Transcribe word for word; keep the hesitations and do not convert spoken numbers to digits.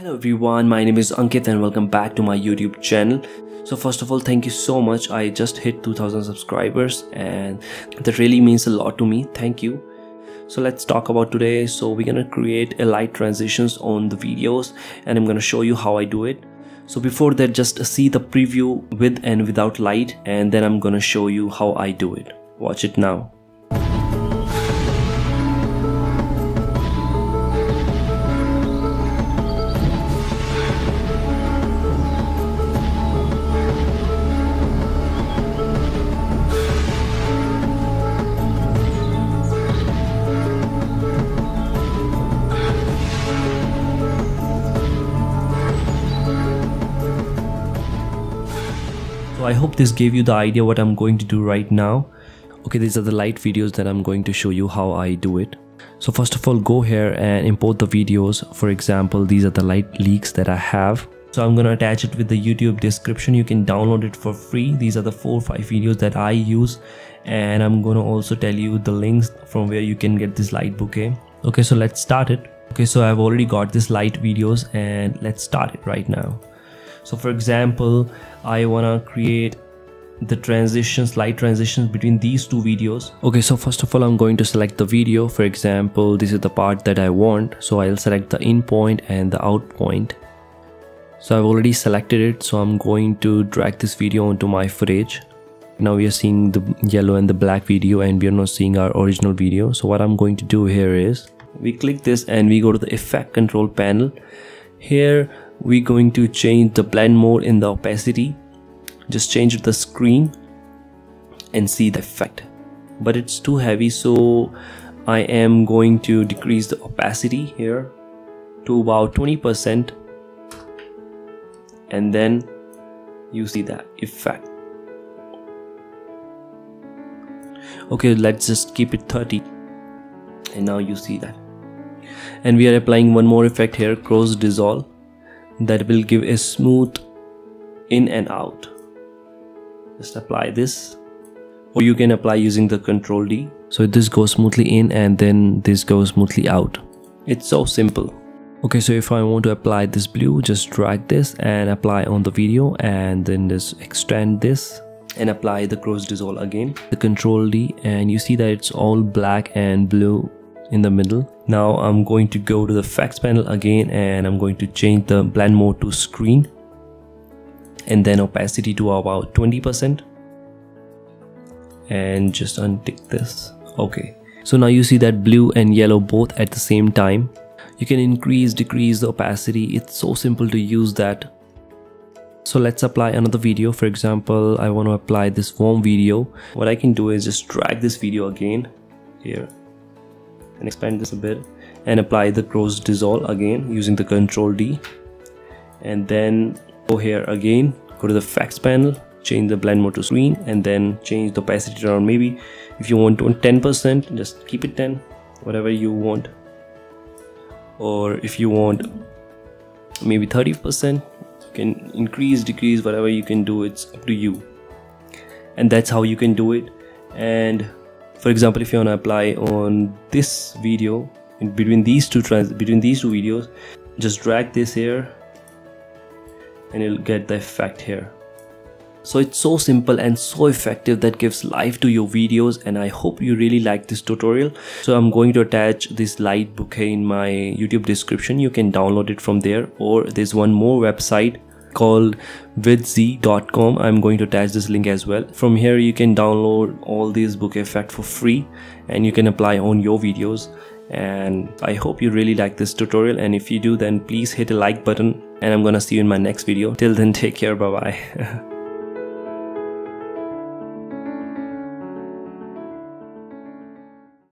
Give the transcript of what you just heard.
Hello everyone, my name is Ankit and welcome back to my YouTube channel. So first of all, thank you so much. I just hit two thousand subscribers and that really means a lot to me. Thank you. So let's talk about today. So we're gonna create a light transitions on the videos and I'm gonna show you how I do it. So before that, just see the preview with and without light and then I'm gonna show you how I do it. Watch it now. So I hope this gave you the idea what I'm going to do right now. Okay, these are the light videos that I'm going to show you how I do it. So first of all, go here and import the videos. For example, these are the light leaks that I have. So I'm gonna attach it with the YouTube description. You can download it for free. These are the four or five videos that I use. And I'm gonna also tell you the links from where you can get this light bouquet. Okay, so let's start it. Okay, so I've already got this light videos and let's start it right now. So for example, I wanna create the transitions, light transitions between these two videos. Okay, so first of all, I'm going to select the video. For example, this is the part that I want. So I'll select the in point and the out point. So I've already selected it. So I'm going to drag this video onto my footage. Now we are seeing the yellow and the black video and we are not seeing our original video. So what I'm going to do here is we click this and we go to the effect control panel. Here we're going to change the blend mode in the opacity. Just change the screen and see the effect, but it's too heavy, so I am going to decrease the opacity here to about twenty percent and then you see that effect. Okay, let's just keep it thirty and now you see that. And we are applying one more effect here, cross dissolve, that will give a smooth in and out. Just apply this, or you can apply using the control D. So this goes smoothly in and then this goes smoothly out. It's so simple. Okay, so if I want to apply this blue, just drag this and apply on the video and then just extend this and apply the cross dissolve again, the control D, and you see that it's all black and blue in the middle. Now I'm going to go to the effects panel again and I'm going to change the blend mode to screen and then opacity to about twenty percent and just untick this. Okay, so now you see that blue and yellow both at the same time. You can increase, decrease the opacity. It's so simple to use that. So let's apply another video. For example, I want to apply this warm video. What I can do is just drag this video again here and expand this a bit and apply the cross dissolve again using the control D and then go here again, go to the effects panel, change the blend mode to screen and then change the opacity around. Maybe if you want to ten percent, just keep it ten, whatever you want, or if you want maybe thirty percent, you can increase, decrease, whatever you can do, it's up to you. And that's how you can do it. And for example, if you want to apply on this video in between these two trans between these two videos, just drag this here and you'll get the effect here. So it's so simple and so effective that gives life to your videos, and I hope you really like this tutorial. So I'm going to attach this light bouquet in my YouTube description. You can download it from there, or there's one more website called vidz dot com. I'm going to attach this link as well. From here you can download all these bouquet effects for free and you can apply on your videos. And I hope you really like this tutorial, and if you do, then please hit a like button and I'm gonna see you in my next video. Till then, take care, bye bye.